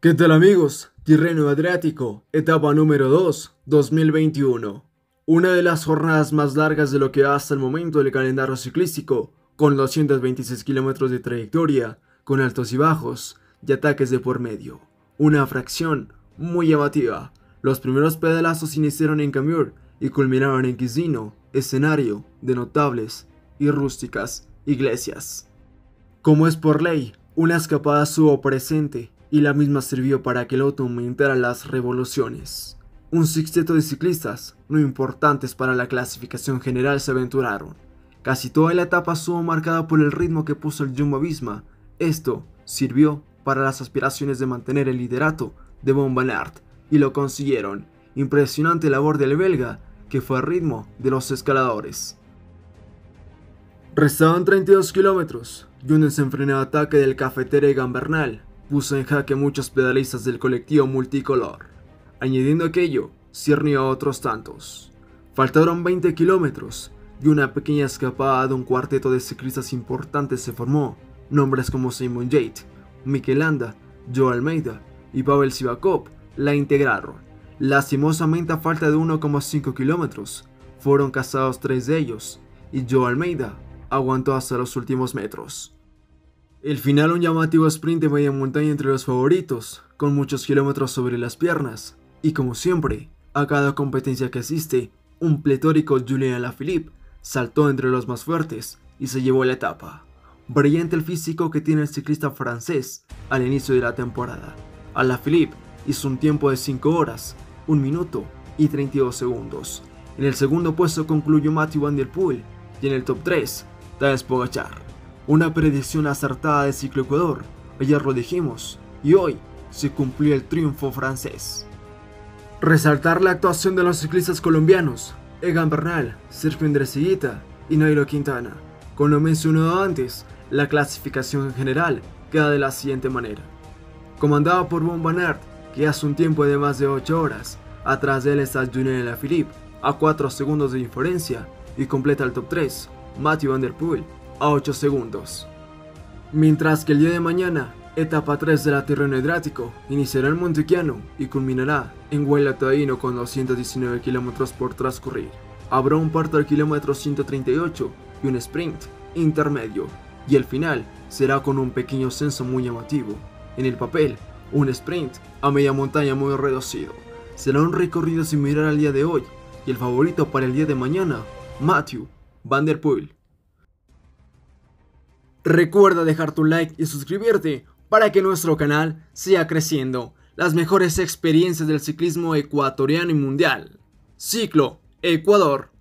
¿Qué tal amigos? Tirreno Adriático, etapa número 2, 2021. Una de las jornadas más largas de lo que va hasta el momento del calendario ciclístico, con 226 kilómetros de trayectoria, con altos y bajos, y ataques de por medio. Una fracción muy llamativa. Los primeros pedalazos iniciaron en Camur y culminaron en Quisino, escenario de notables y rústicas iglesias. Como es por ley, una escapada estuvo presente, y la misma sirvió para que el auto aumentara las revoluciones. Un sexteto de ciclistas, no importantes para la clasificación general, se aventuraron. Casi toda la etapa estuvo marcada por el ritmo que puso el Jumbo Visma. Esto sirvió para las aspiraciones de mantener el liderato de Van Aert, y lo consiguieron. Impresionante labor del belga, que fue al ritmo de los escaladores. Restaban 32 kilómetros, y un desenfrenado ataque del cafetero Egan Bernal puso en jaque a muchos pedalistas del colectivo multicolor. Añadiendo aquello, cernió a otros tantos. Faltaron 20 kilómetros y una pequeña escapada de un cuarteto de ciclistas importantes se formó. Nombres como Simon Yates, Mikel Joe Almeida y Pavel Sivakov la integraron. Lastimosamente, a falta de 1,5 kilómetros, fueron cazados 3 de ellos y Joe Almeida aguantó hasta los últimos metros. El final, un llamativo sprint de media montaña entre los favoritos, con muchos kilómetros sobre las piernas, y como siempre, a cada competencia que asiste, un pletórico Julian Alaphilippe saltó entre los más fuertes y se llevó la etapa. Brillante el físico que tiene el ciclista francés al inicio de la temporada. Alaphilippe hizo un tiempo de 5 horas, 1 minuto y 32 segundos. En el segundo puesto concluyó Mathieu van der Poel y en el top 3, Tadej Pogačar. Una predicción acertada de Ciclo Ecuador, ayer lo dijimos, y hoy se cumplió el triunfo francés. Resaltar la actuación de los ciclistas colombianos, Egan Bernal, Sergio Andrés Higuita y Nairo Quintana. Como lo mencionado antes, la clasificación en general queda de la siguiente manera. Comandado por Van Aert, que hace un tiempo de más de 8 horas, atrás de él está Julian Alaphilippe, a 4 segundos de diferencia, y completa el top 3, Mathieu van der Poel, a 8 segundos. Mientras que el día de mañana, etapa 3 de la Tirreno Adriático, iniciará en Montequiano y culminará en Guayla Taino con 219 kilómetros por transcurrir. Habrá un parto al kilómetro 138 y un sprint intermedio, y el final será con un pequeño censo muy llamativo. En el papel, un sprint a media montaña muy reducido. Será un recorrido similar al día de hoy, y el favorito para el día de mañana, Mathieu van der Poel. Recuerda dejar tu like y suscribirte para que nuestro canal siga creciendo. Las mejores experiencias del ciclismo ecuatoriano y mundial. Ciclo Ecuador.